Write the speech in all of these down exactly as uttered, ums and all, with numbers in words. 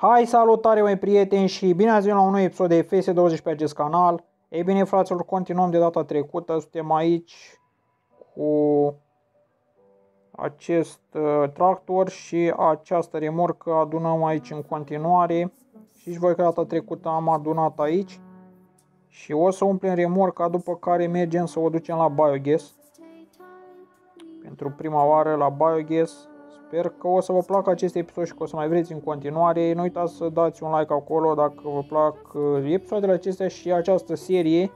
Hai, salutare, mai prieteni, și bine ați venit la un nou episod de F S douăzeci pe acest canal. Ei bine, fraților, continuăm de data trecută. Suntem aici cu acest tractor și această remorcă. Adunăm aici în continuare. Și voi că data trecută am adunat aici. Și o să umplem remorca, după care mergem să o ducem la Bioges. Pentru prima oară la Bioges. Sper că o să vă placă acest episod și că o să mai vreți în continuare. Nu uitați să dați un like acolo dacă vă plac episoadele acestea și această serie.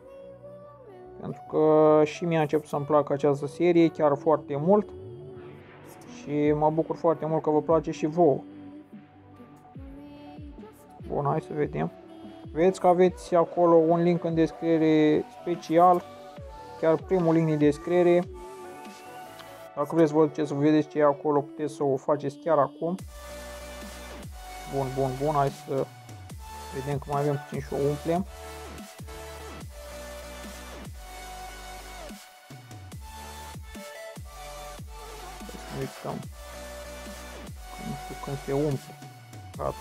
Pentru că și mie a început să-mi placă această serie chiar foarte mult. Și mă bucur foarte mult că vă place și vouă. Bun, hai să vedem. Vedeți că aveți acolo un link în descriere special. Chiar primul link din descriere. Dacă vreți vă duceți să vedeți ce e acolo, puteți să o faceți chiar acum. Bun, bun, bun, hai să vedem că mai avem puțin și o umplem. Să ne uităm. Nu știu când se umple. Gata.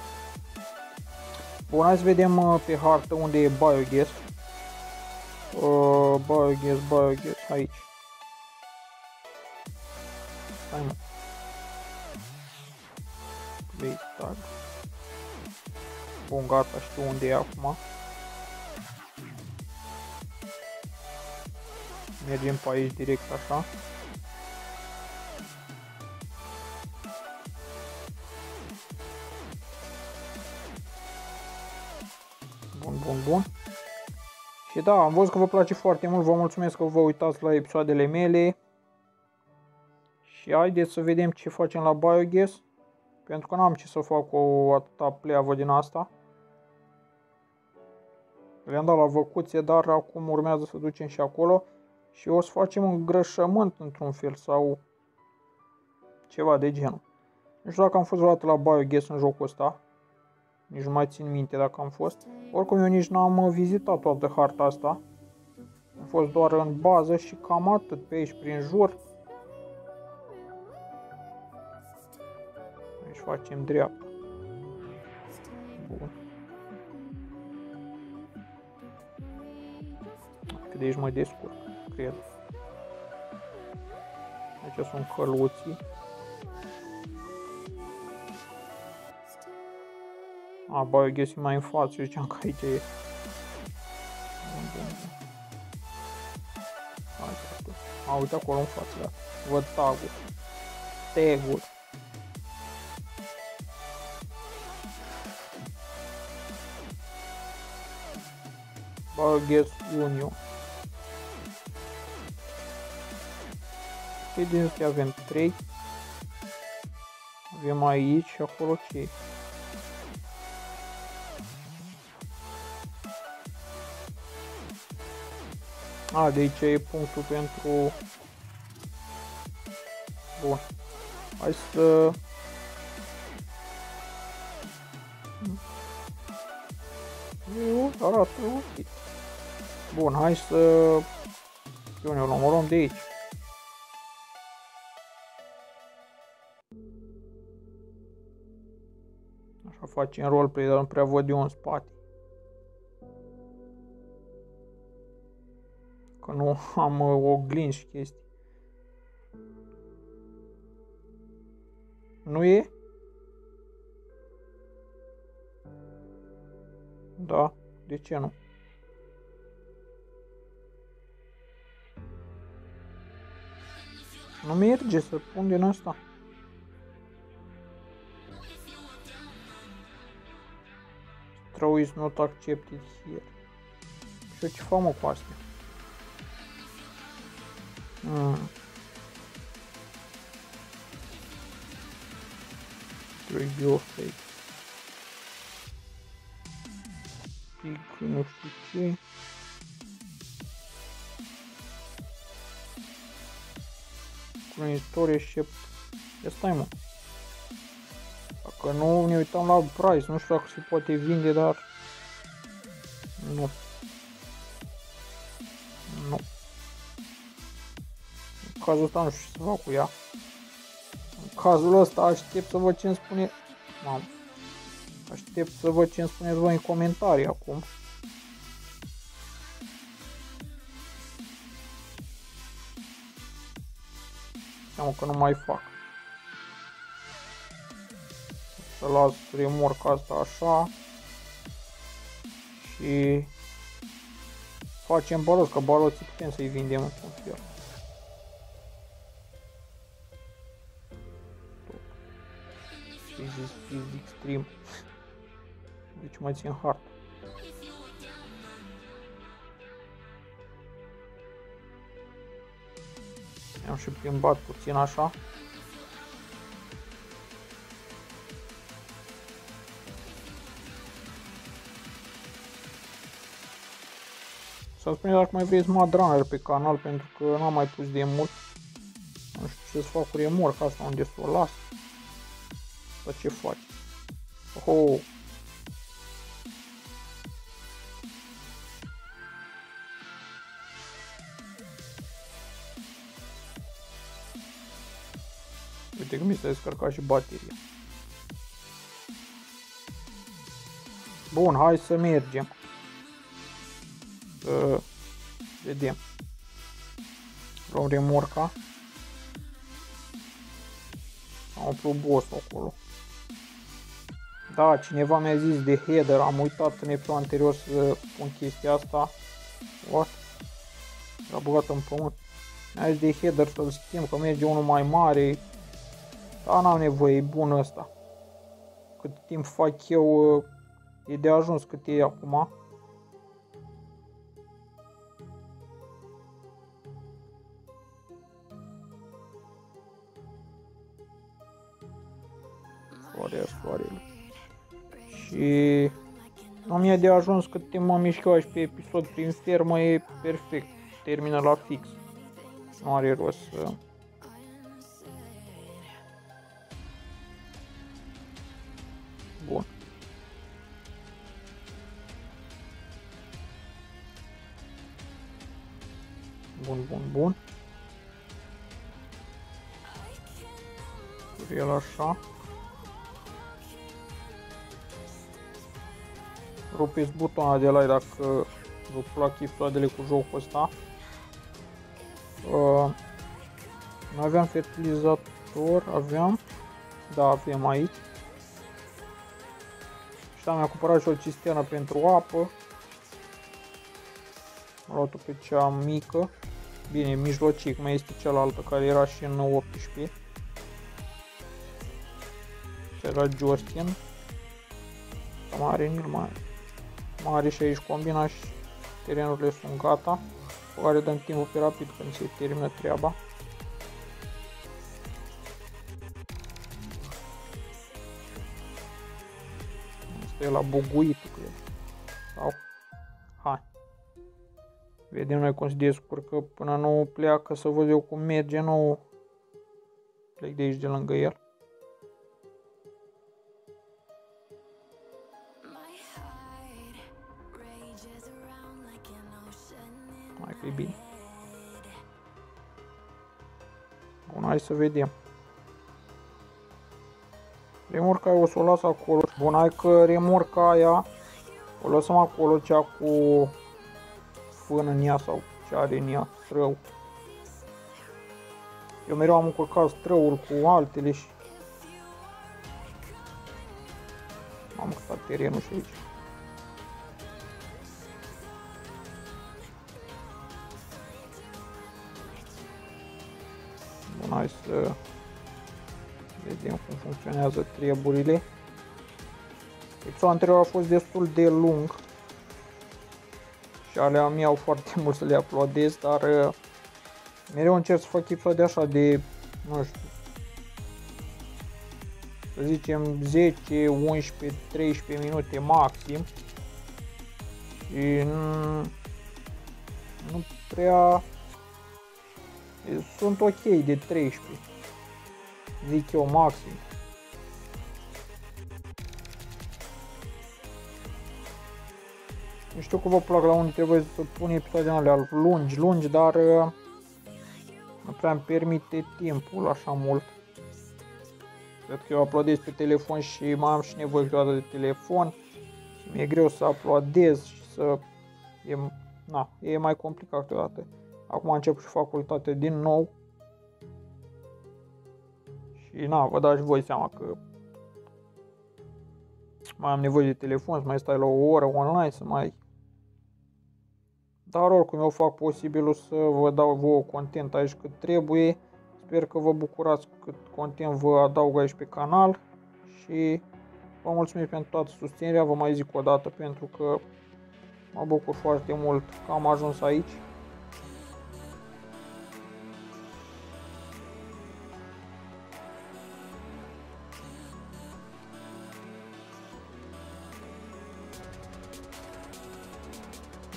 Bun, hai să vedem pe hartă unde e Bioges. Uh, Bioges, Bioges, aici. Bun, gata, știu unde e acum. Mergem pe aici direct așa. Bun, bun, bun. Și da, am văzut că vă place foarte mult. Vă mulțumesc că vă uitați la episoadele mele. Și haideți să vedem ce facem la Bioges, pentru că n-am ce să fac cu atâta pleavă din asta. Le-am dat la văcuțe, dar acum urmează să ducem și acolo și o să facem îngrășământ într-un fel sau ceva de genul. Nu știu dacă am fost vreodată la Bioges în jocul ăsta, nici nu mai țin minte dacă am fost. Oricum eu nici n-am vizitat toată harta asta, am fost doar în bază și cam atât pe aici prin jur. Facem dreapta. Bun. Că de aici mă descurc, cred. Aici sunt căluții. A, ba, eu găsi mai în față, eu ziceam că aici e. Bun, bun, bun. A, uite acolo în față, da. Văd tagul. Tegul. Bioges Union. Pe din astea avem trei. Avem aici și acolo ce. A, de aici e punctul pentru... Bun. Hai să... Eu arată ok. Bun, hai să eu ne numărăm de aici. Așa facem roleplay, dar nu prea văd eu în spate. Că nu am oglinzi și chestii. Nu e? Da, de ce nu? Nu merge să pun din asta. Throw is not accepted here. Și eu ce fac, mă, cu astea? Mm. Trebuie fake. Pic, nu știu ce. Istorie și... Ia stai, mă. Dacă nu ne uităm la price, nu știu dacă se poate vinde, dar... Nu. Nu. În cazul ăsta nu știu ce să fac cu ea. În cazul ăsta aștept să văd ce îmi spune... Mamă. Aștept să văd ce îmi spuneți voi în comentarii acum. Seamă că nu mai fac. Să las remorca asta așa. Și facem baloți, că baloții putem să-i vindem într-un fel. Extrem. Deci mai țin hard. Am și plimbat puțin așa. Să-mi spuneți dacă mai vreți mudrunner pe canal, pentru că n-am mai pus de mult. Nu știu ce să fac cu remorca asta, unde să o las. Sau ce faci? Oho! Uite că mi s-a descărcat și bateria. Bun, hai să mergem. Să vedem. Luăm remorca. Am umplut boss-ul acolo. Da, cineva mi-a zis de header, am uitat în episodul anterior să pun chestia asta. What? L-a băgat în pământ. Mi-a zis de header să-l schimb, că merge unul mai mare. Dar n-am nevoie, e bun ăsta. Cât timp fac eu, e de ajuns cât e acum. Soarea, soarele. Și nu mi-a de ajuns cât timp m-am mișcat și pe episod prin fermă, e perfect, termină la fix, nu are rost să... Bun. Bun, bun, bun. Cu el așa. Rupeți butonul de like dacă vă plac episoadele cu jocul ăsta. Uh, nu aveam fertilizator, aveam, da, avem aici. Și am cumpărat și o cisternă pentru apă. Am luat-o pe cea mică, bine, mijlocic, mai este cealaltă care era și în nouă optsprezece. Era Justin. Mare, nu mai mare și aici combina și terenurile sunt gata, cu care dăm timpul pe rapid când se termină treaba. Asta e la buguit, cred. Sau? Hai. Vedem noi cum se descurcă, până nu pleacă să văd eu cum merge, nu plec de aici de lângă el. E bine. Bun, hai să vedem. Remorca o să o las acolo. Bun, hai că remorca aia o lăsăm acolo, cea cu fân în ea sau ce are în ea, strău. Eu mereu am încurcat străul cu altele și... am încurcat terenul și aici. Hai să vedem cum funcționează treburile. Episodul anterior a fost destul de lung și alea mi au foarte mult să le aplaudez, dar uh, mereu încerc să fac episoade așa de, nu știu, să zicem zece, unsprezece, treisprezece minute maxim și nu, nu prea... sunt ok de treisprezece, zic eu maxim. Nu știu că vă plac, la unde trebuie să pun episoadele alea lungi, lungi, dar nu prea îmi permite timpul așa mult. Cred că eu uploadez pe telefon și mai am și nevoie câteodată de telefon și mi-e greu să uploadez și să... E, na, e mai complicat câteodată. Acum încep și facultate din nou. Și na, vă dați voi seama că mai am nevoie de telefon, să mai stai la o oră online, să mai... Dar oricum eu fac posibilul să vă dau vouă content aici cât trebuie. Sper că vă bucurați cât content vă adaug aici pe canal și vă mulțumesc pentru toată susținerea, vă mai zic o dată pentru că mă bucur foarte mult că am ajuns aici.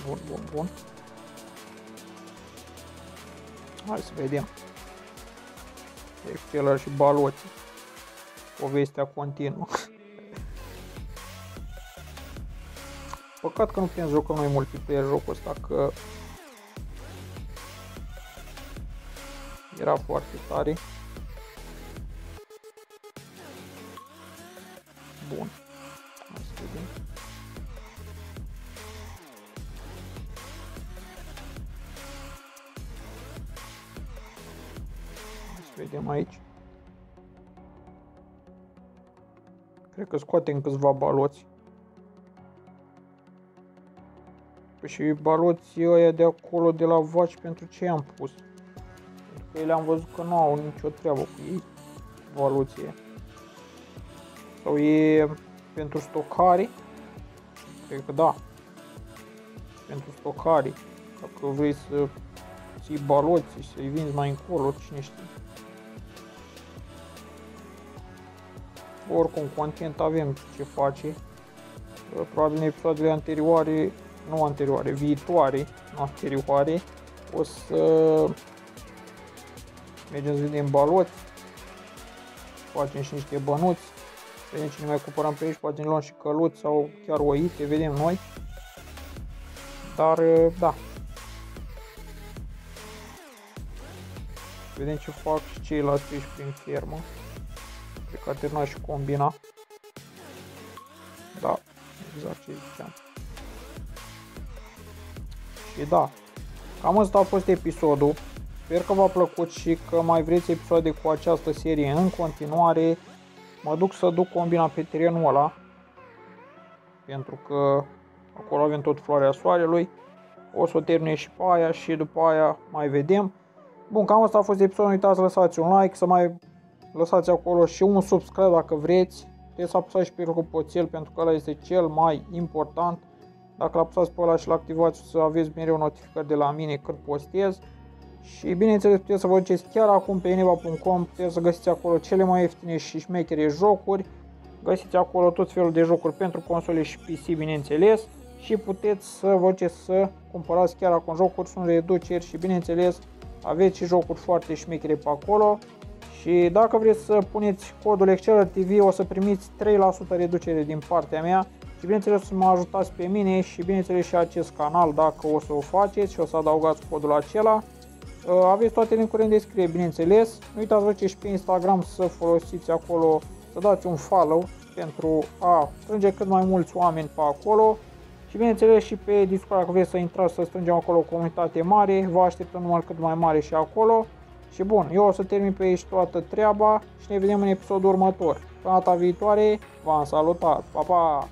Bun, bun, bun. Hai să vedem. Exceler și baloții. Povestea continuă. Păcat că nu putem juca noi multiplayer jocul ăsta, că era foarte tare. Bun. Hai să vedem. Vedem aici. Cred că scoatem câțiva baloți. Păi și baloții ăia de acolo de la vaci pentru ce i-am pus? Pentru că ele am văzut că nu au nicio treabă cu ei. Baloții. Sau e pentru stocare? Cred că da. Pentru stocare. Dacă vrei să ții baloții și să-i vinzi mai încolo, cine știe. Oricum, content avem ce face. Probabil în episoadele anterioare, nu anterioare, viitoare, anterioare, o să mergem să vedem baloți, facem și niște bănuți, vedem ce ne mai cumpărăm pe aici, poate ne luăm și căluți sau chiar oite, vedem noi. Dar, da. Vedem ce fac și ceilalți pe aici prin fermă. Că a terminat și combina. Da, exact ce ziceam. Și da, cam asta a fost episodul. Sper că v-a plăcut și că mai vreți episoade cu această serie în continuare. Mă duc să duc combina pe terenul ăla, pentru că acolo avem tot floarea soarelui. O să o termine și pe aia și după aia mai vedem. Bun, cam asta a fost episodul. Nu uitați să lăsați un like, să mai... Lăsați acolo și un subscribe dacă vreți. Trebuie să apăsați și pe clopoțel pentru că ăla este cel mai important. Dacă l-apăsați pe ăla și l-activați, să aveți mereu notificări de la mine când postez. Și bineînțeles puteți să vă duceți chiar acum pe ineva punct com. Puteți să găsiți acolo cele mai ieftine și șmechere jocuri. Găsiți acolo tot felul de jocuri pentru console și P C, bineînțeles. Și puteți să vă duceți să cumpărați chiar acum jocuri, sunt reduceri și bineînțeles aveți și jocuri foarte șmechere pe acolo. Și dacă vreți să puneți codul Exceler T V, o să primiți trei la sută reducere din partea mea și bineînțeles să mă ajutați pe mine și bineînțeles și acest canal dacă o să o faceți și o să adăugați codul acela. Aveți toate link-urile în descriere, bineînțeles. Nu uitați-vă ce și pe Instagram să folosiți acolo, să dați un follow pentru a strânge cât mai mulți oameni pe acolo. Și bineînțeles și pe Discord, dacă vreți să intrați să strângem acolo o comunitate mare, vă așteptăm numai cât mai mare și acolo. Și bun, eu o să termin pe aici toată treaba și ne vedem în episodul următor. Până data viitoare, v-am salutat, pa, pa!